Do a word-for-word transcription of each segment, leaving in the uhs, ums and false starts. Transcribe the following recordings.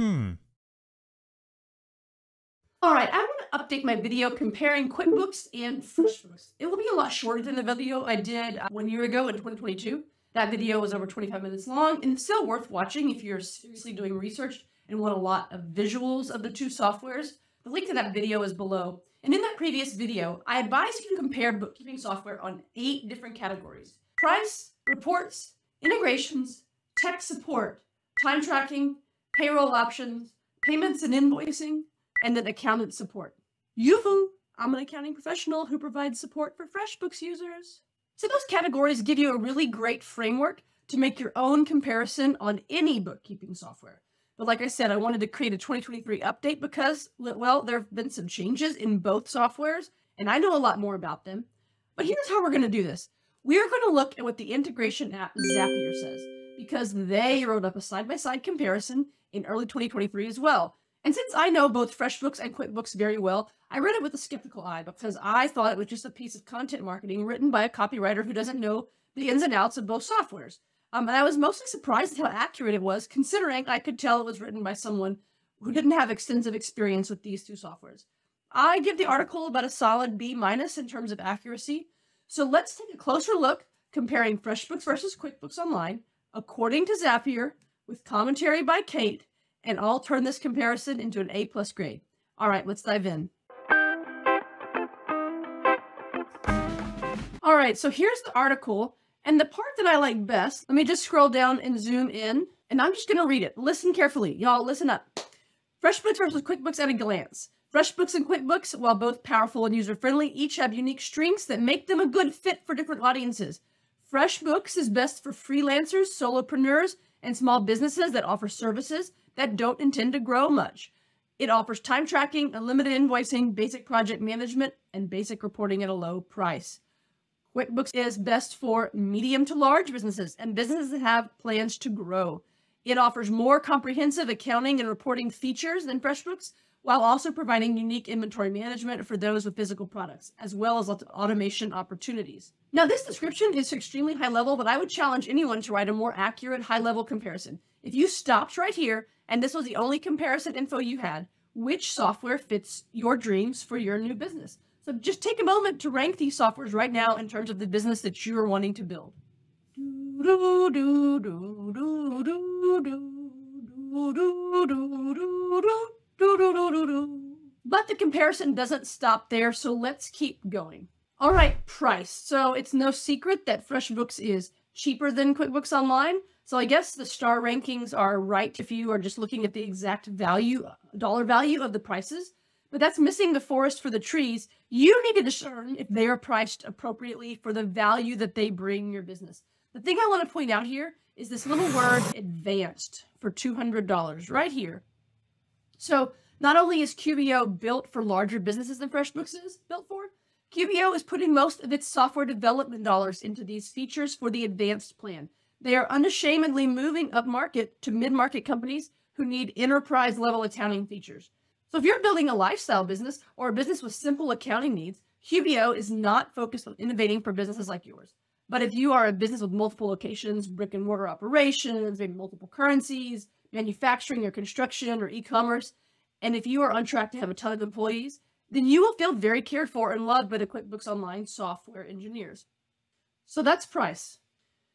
Hmm. All right, I want to update my video comparing QuickBooks and FreshBooks. It will be a lot shorter than the video I did one year ago in twenty twenty-two. That video was over twenty-five minutes long and still worth watching if you're seriously doing research and want a lot of visuals of the two softwares. The link to that video is below. And in that previous video, I advised you to compare bookkeeping software on eight different categories: price, reports, integrations, tech support, time tracking, payroll options, payments and invoicing, and then accountant support. Yoo-hoo! I'm an accounting professional who provides support for FreshBooks users. So those categories give you a really great framework to make your own comparison on any bookkeeping software. But like I said, I wanted to create a twenty twenty-three update because, well, there have been some changes in both softwares, and I know a lot more about them. But here's how we're going to do this. We're going to look at what the integration app Zapier says, because they wrote up a side-by-side comparison in early twenty twenty-three as well. And since I know both FreshBooks and QuickBooks very well, I read it with a skeptical eye because I thought it was just a piece of content marketing written by a copywriter who doesn't know the ins and outs of both softwares. Um, and I was mostly surprised at how accurate it was, considering I could tell it was written by someone who didn't have extensive experience with these two softwares. I give the article about a solid B minus in terms of accuracy. So let's take a closer look comparing FreshBooks versus QuickBooks Online, according to Zapier, with commentary by Kate, and I'll turn this comparison into an A-plus grade. All right, let's dive in. All right, so here's the article, and the part that I like best, let me just scroll down and zoom in, and I'm just gonna read it. Listen carefully, y'all, listen up. FreshBooks versus QuickBooks at a glance. FreshBooks and QuickBooks, while both powerful and user-friendly, each have unique strengths that make them a good fit for different audiences. FreshBooks is best for freelancers, solopreneurs, and small businesses that offer services that don't intend to grow much. It offers time tracking, unlimited invoicing, basic project management, and basic reporting at a low price. QuickBooks is best for medium to large businesses and businesses that have plans to grow. It offers more comprehensive accounting and reporting features than FreshBooks, while also providing unique inventory management for those with physical products, as well as automation opportunities. Now, this description is extremely high level, but I would challenge anyone to write a more accurate high level comparison. If you stopped right here, and this was the only comparison info you had, which software fits your dreams for your new business? So just take a moment to rank these softwares right now in terms of the business that you're wanting to build. But the comparison doesn't stop there, so let's keep going. All right, price. So it's no secret that FreshBooks is cheaper than QuickBooks Online. So I guess the star rankings are right if you are just looking at the exact value, dollar value of the prices, but that's missing the forest for the trees. You need to discern if they are priced appropriately for the value that they bring your business. The thing I want to point out here is this little word advanced for two hundred dollars right here. So not only is Q B O built for larger businesses than FreshBooks is built for, Q B O is putting most of its software development dollars into these features for the advanced plan. They are unashamedly moving upmarket to mid-market companies who need enterprise-level accounting features. So if you're building a lifestyle business or a business with simple accounting needs, Q B O is not focused on innovating for businesses like yours. But if you are a business with multiple locations, brick-and-mortar operations, maybe multiple currencies, manufacturing or construction or e-commerce, and if you are on track to have a ton of employees, then you will feel very cared for and loved by the QuickBooks Online software engineers. So that's price.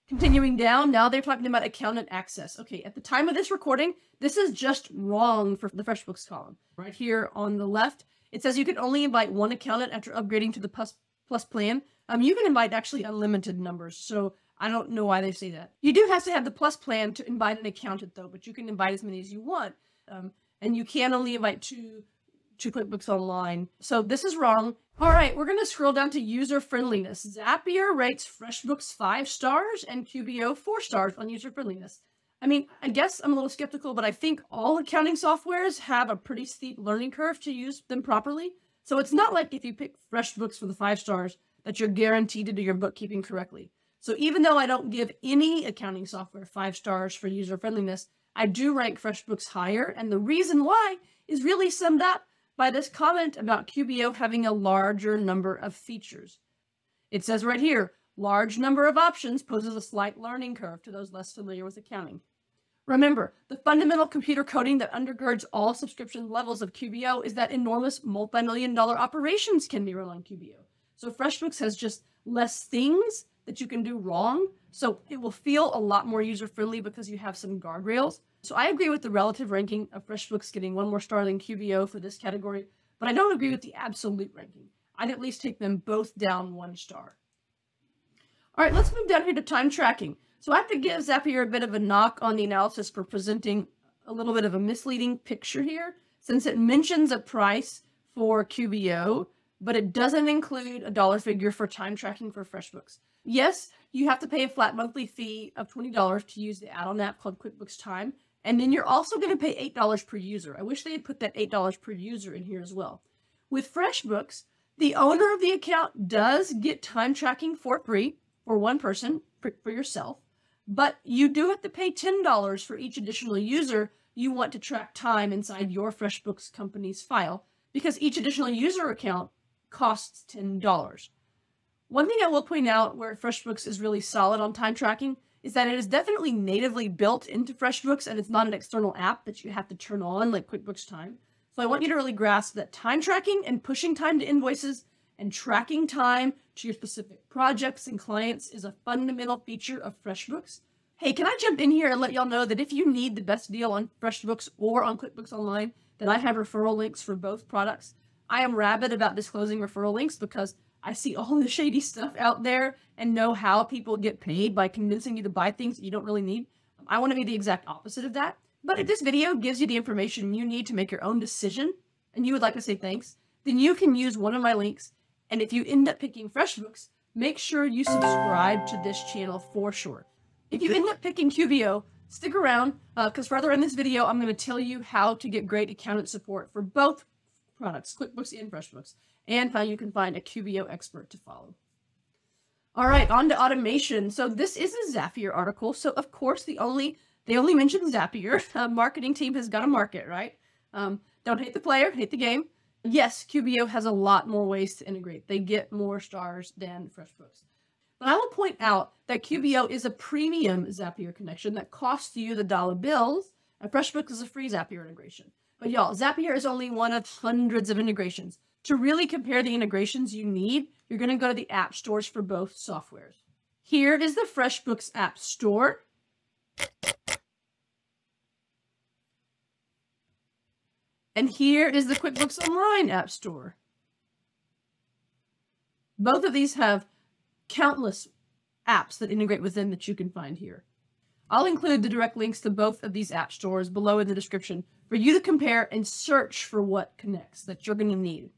Continuing down, now they're talking about accountant access. Okay, at the time of this recording, this is just wrong for the FreshBooks column. Right here on the left, it says you can only invite one accountant after upgrading to the Plus, plus plan. Um, you can invite actually unlimited numbers, so I don't know why they say that. You do have to have the Plus plan to invite an accountant, though, but you can invite as many as you want, um, and you can only invite two to QuickBooks Online. So this is wrong. All right, we're gonna scroll down to user friendliness. Zapier rates FreshBooks five stars and Q B O four stars on user friendliness. I mean, I guess I'm a little skeptical, but I think all accounting softwares have a pretty steep learning curve to use them properly. So it's not like if you pick FreshBooks for the five stars that you're guaranteed to do your bookkeeping correctly. So even though I don't give any accounting software five stars for user friendliness, I do rank FreshBooks higher. And the reason why is really summed up by this comment about Q B O having a larger number of features. It says right here, large number of options poses a slight learning curve to those less familiar with accounting. Remember, the fundamental computer coding that undergirds all subscription levels of Q B O is that enormous multi-million dollar operations can be run on Q B O. So FreshBooks has just less things that you can do wrong. So it will feel a lot more user-friendly because you have some guardrails. So I agree with the relative ranking of FreshBooks getting one more star than Q B O for this category, but I don't agree with the absolute ranking. I'd at least take them both down one star. All right, let's move down here to time tracking. So I have to give Zapier a bit of a knock on the analysis for presenting a little bit of a misleading picture here, since it mentions a price for Q B O, but it doesn't include a dollar figure for time tracking for FreshBooks. Yes, you have to pay a flat monthly fee of twenty dollars to use the add-on app called QuickBooks Time, and then you're also going to pay eight dollars per user. I wish they had put that eight dollars per user in here as well. With FreshBooks, the owner of the account does get time tracking for free for one person, for yourself, but you do have to pay ten dollars for each additional user you want to track time inside your FreshBooks company's file, because each additional user account costs ten dollars. One thing I will point out where FreshBooks is really solid on time tracking is that it is definitely natively built into FreshBooks, and it's not an external app that you have to turn on like QuickBooks Time. So I want you to really grasp that time tracking and pushing time to invoices and tracking time to your specific projects and clients is a fundamental feature of FreshBooks. Hey, can I jump in here and let y'all know that if you need the best deal on FreshBooks or on QuickBooks Online, that I have referral links for both products. I am rabid about disclosing referral links because I see all the shady stuff out there and know how people get paid by convincing you to buy things that you don't really need. I want to be the exact opposite of that. But if this video gives you the information you need to make your own decision and you would like to say thanks, then you can use one of my links. And if you end up picking FreshBooks, make sure you subscribe to this channel for sure. If you end up picking Q B O, stick around because uh, further in this video, I'm going to tell you how to get great accountant support for both products, QuickBooks and FreshBooks, and how you can find a Q B O expert to follow. All right, on to automation. So this is a Zapier article. So of course, the only they only mentioned Zapier. Uh, marketing team has got to market, right? Um, don't hate the player, hate the game. Yes, Q B O has a lot more ways to integrate. They get more stars than FreshBooks. But I will point out that Q B O is a premium Zapier connection that costs you the dollar bills, and FreshBooks is a free Zapier integration. But y'all, Zapier is only one of hundreds of integrations. To really compare the integrations you need, you're going to go to the app stores for both softwares. Here is the FreshBooks app store. And here is the QuickBooks Online app store. Both of these have countless apps that integrate with them that you can find here. I'll include the direct links to both of these app stores below in the description for you to compare and search for what connects that you're going to need.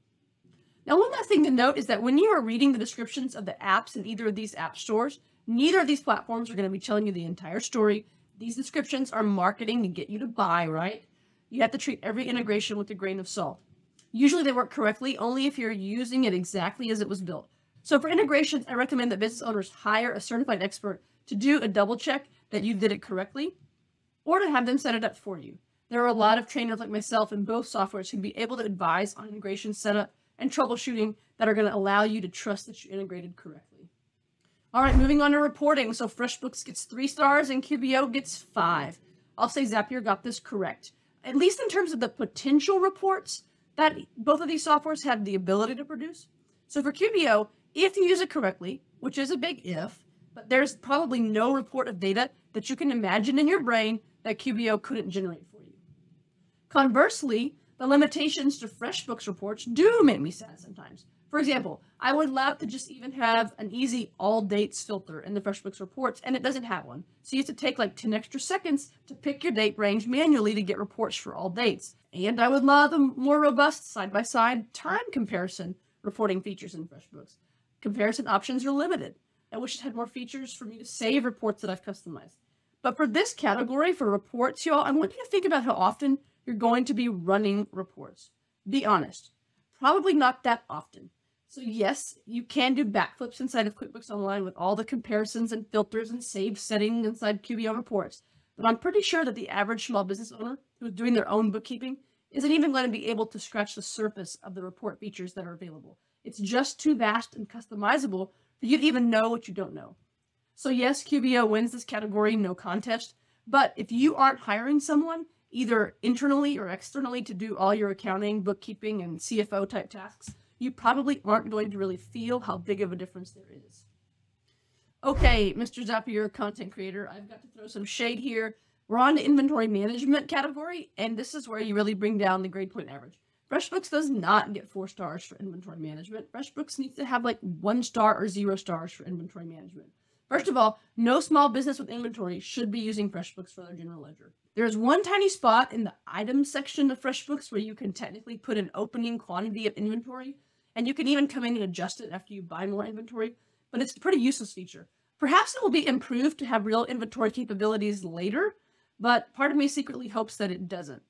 Now, one last thing to note is that when you are reading the descriptions of the apps in either of these app stores, neither of these platforms are going to be telling you the entire story. These descriptions are marketing to get you to buy, right? You have to treat every integration with a grain of salt. Usually they work correctly only if you're using it exactly as it was built. So for integrations, I recommend that business owners hire a certified expert to do a double check that you did it correctly, or to have them set it up for you. There are a lot of trainers like myself in both softwares who'd be able to advise on integration setup and troubleshooting that are going to allow you to trust that you integrated correctly. All right, moving on to reporting. So FreshBooks gets three stars and Q B O gets five. I'll say Zapier got this correct. At least in terms of the potential reports that both of these softwares have the ability to produce. So for Q B O, if you use it correctly, which is a big if, but there's probably no report of data that you can imagine in your brain that Q B O couldn't generate for you. Conversely, the limitations to FreshBooks reports do make me sad sometimes. For example, I would love to just even have an easy all dates filter in the FreshBooks reports, and it doesn't have one. So you have to take like ten extra seconds to pick your date range manually to get reports for all dates. And I would love a more robust side-by-side time comparison reporting features in FreshBooks. Comparison options are limited. I wish it had more features for me to save reports that I've customized. But for this category, for reports, y'all, I want you to think about how often you're going to be running reports. Be honest, probably not that often. So yes, you can do backflips inside of QuickBooks Online with all the comparisons and filters and save setting inside Q B O reports, but I'm pretty sure that the average small business owner who's doing their own bookkeeping isn't even going to be able to scratch the surface of the report features that are available. It's just too vast and customizable for you to even know what you don't know. So yes, Q B O wins this category, no contest, But if you aren't hiring someone, either internally or externally, to do all your accounting, bookkeeping, and C F O type tasks, you probably aren't going to really feel how big of a difference there is. Okay, Mister Zapier, content creator, I've got to throw some shade here. We're on the inventory management category, and this is where you really bring down the grade point average. FreshBooks does not get four stars for inventory management. FreshBooks needs to have like one star or zero stars for inventory management. First of all, no small business with inventory should be using FreshBooks for their general ledger. There is one tiny spot in the items section of FreshBooks where you can technically put an opening quantity of inventory, and you can even come in and adjust it after you buy more inventory, but it's a pretty useless feature. Perhaps it will be improved to have real inventory capabilities later, but part of me secretly hopes that it doesn't,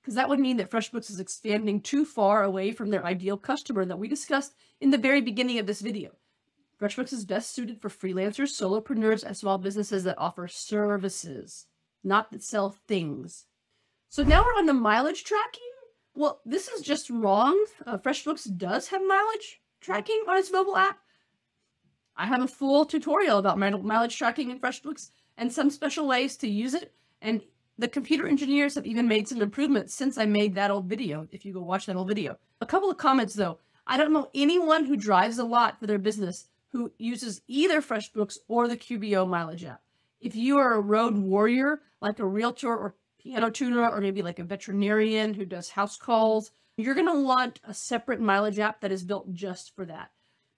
because that would mean that FreshBooks is expanding too far away from their ideal customer that we discussed in the very beginning of this video. FreshBooks is best suited for freelancers, solopreneurs, and small businesses that offer services, not that sell things. So now we're on the mileage tracking. Well, this is just wrong. Uh, FreshBooks does have mileage tracking on its mobile app. I have a full tutorial about mileage tracking in FreshBooks and some special ways to use it, and the computer engineers have even made some improvements since I made that old video, if you go watch that old video. A couple of comments though. I don't know anyone who drives a lot for their business who uses either FreshBooks or the Q B O mileage app. If you are a road warrior, like a realtor or piano tuner, or maybe like a veterinarian who does house calls, you're gonna want a separate mileage app that is built just for that.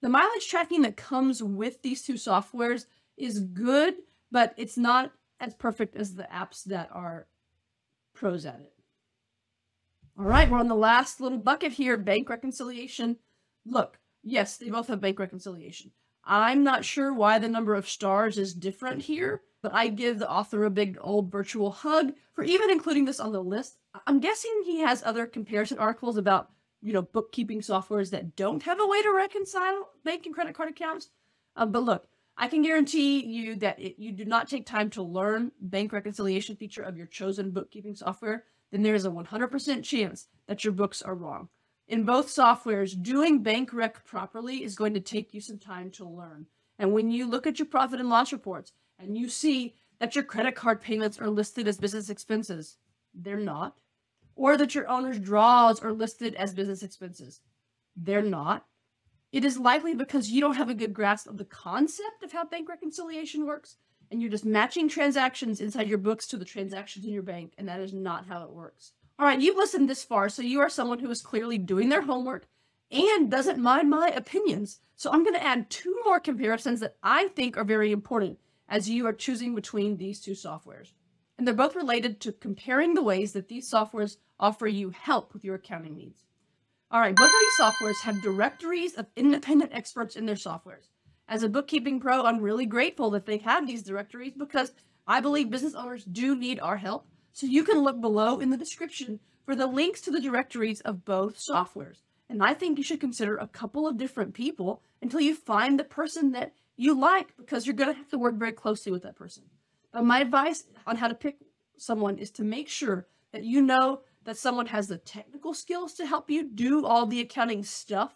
The mileage tracking that comes with these two softwares is good, but it's not as perfect as the apps that are pros at it. All right, we're on the last little bucket here, bank reconciliation. Look, yes, they both have bank reconciliation. I'm not sure why the number of stars is different here, but I give the author a big old virtual hug for even including this on the list. I'm guessing he has other comparison articles about, you know, bookkeeping softwares that don't have a way to reconcile bank and credit card accounts. Um, but look, I can guarantee you that if you do not take time to learn bank reconciliation feature of your chosen bookkeeping software, then there is a one hundred percent chance that your books are wrong. In both softwares, doing bank rec properly is going to take you some time to learn. And when you look at your profit and loss reports and you see that your credit card payments are listed as business expenses, they're not. Or that your owner's draws are listed as business expenses, they're not. It is likely because you don't have a good grasp of the concept of how bank reconciliation works, and you're just matching transactions inside your books to the transactions in your bank, and that is not how it works. All right, you've listened this far, so you are someone who is clearly doing their homework and doesn't mind my opinions. So I'm gonna add two more comparisons that I think are very important as you are choosing between these two softwares. And they're both related to comparing the ways that these softwares offer you help with your accounting needs. All right, both of these softwares have directories of independent experts in their softwares. As a bookkeeping pro, I'm really grateful that they have these directories because I believe business owners do need our help. So you can look below in the description for the links to the directories of both softwares. And I think you should consider a couple of different people until you find the person that you like, because you're gonna have to work very closely with that person. But my advice on how to pick someone is to make sure that you know that someone has the technical skills to help you do all the accounting stuff,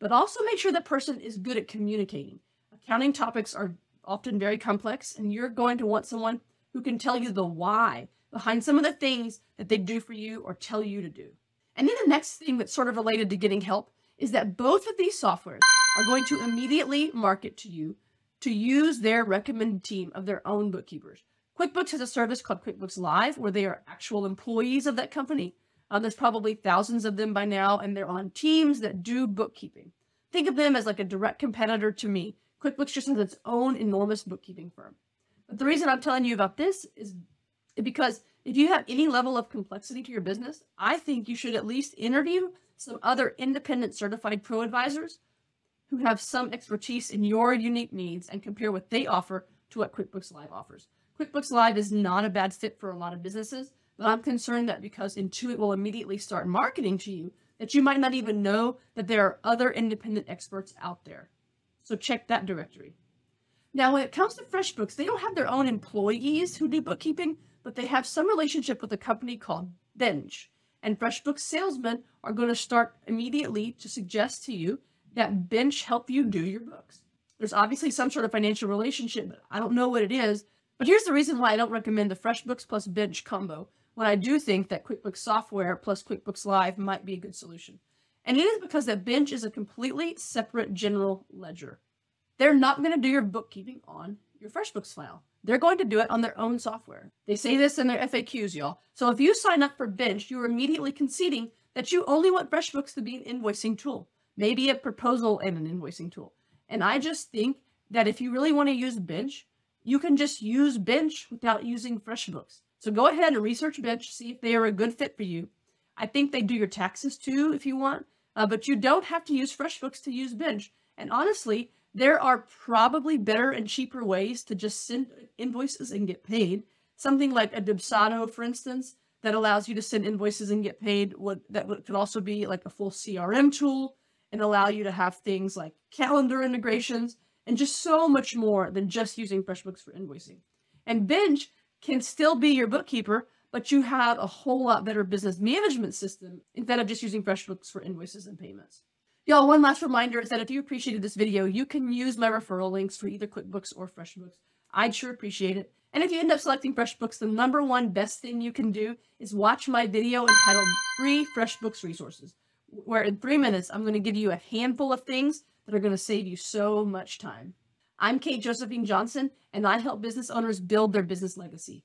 but also make sure that person is good at communicating. Accounting topics are often very complex, and you're going to want someone who can tell you the why behind some of the things that they do for you or tell you to do. And then the next thing that's sort of related to getting help is that both of these softwares are going to immediately market to you to use their recommended team of their own bookkeepers. QuickBooks has a service called QuickBooks Live where they are actual employees of that company. Um, there's probably thousands of them by now, and they're on teams that do bookkeeping. Think of them as like a direct competitor to me. QuickBooks just has its own enormous bookkeeping firm. But the reason I'm telling you about this is because if you have any level of complexity to your business, I think you should at least interview some other independent certified pro advisors who have some expertise in your unique needs and compare what they offer to what QuickBooks Live offers. QuickBooks Live is not a bad fit for a lot of businesses, but I'm concerned that because Intuit will immediately start marketing to you, that you might not even know that there are other independent experts out there. So check that directory. Now, when it comes to FreshBooks, they don't have their own employees who do bookkeeping, but they have some relationship with a company called Bench. And FreshBooks salesmen are going to start immediately to suggest to you that Bench help you do your books. There's obviously some sort of financial relationship, but I don't know what it is. But here's the reason why I don't recommend the FreshBooks plus Bench combo, when I do think that QuickBooks Software plus QuickBooks Live might be a good solution. And it is because that Bench is a completely separate general ledger. They're not going to do your bookkeeping on your FreshBooks file. They're going to do it on their own software. They say this in their F A Qs, y'all. So if you sign up for Bench, you're immediately conceding that you only want FreshBooks to be an invoicing tool, maybe a proposal and an invoicing tool. And I just think that if you really want to use Bench, you can just use Bench without using FreshBooks. So go ahead and research Bench, see if they are a good fit for you. I think they do your taxes too if you want, uh, but you don't have to use FreshBooks to use Bench. And honestly, there are probably better and cheaper ways to just send invoices and get paid. Something like a Dubsado, for instance, that allows you to send invoices and get paid. What that could also be like a full C R M tool and allow you to have things like calendar integrations and just so much more than just using FreshBooks for invoicing. And Bench can still be your bookkeeper, but you have a whole lot better business management system instead of just using FreshBooks for invoices and payments. Y'all, one last reminder is that if you appreciated this video, you can use my referral links for either QuickBooks or FreshBooks. I'd sure appreciate it. And if you end up selecting FreshBooks, the number one best thing you can do is watch my video entitled Free FreshBooks Resources, where in three minutes, I'm going to give you a handful of things that are going to save you so much time. I'm Kate Josephine Johnson, and I help business owners build their business legacy.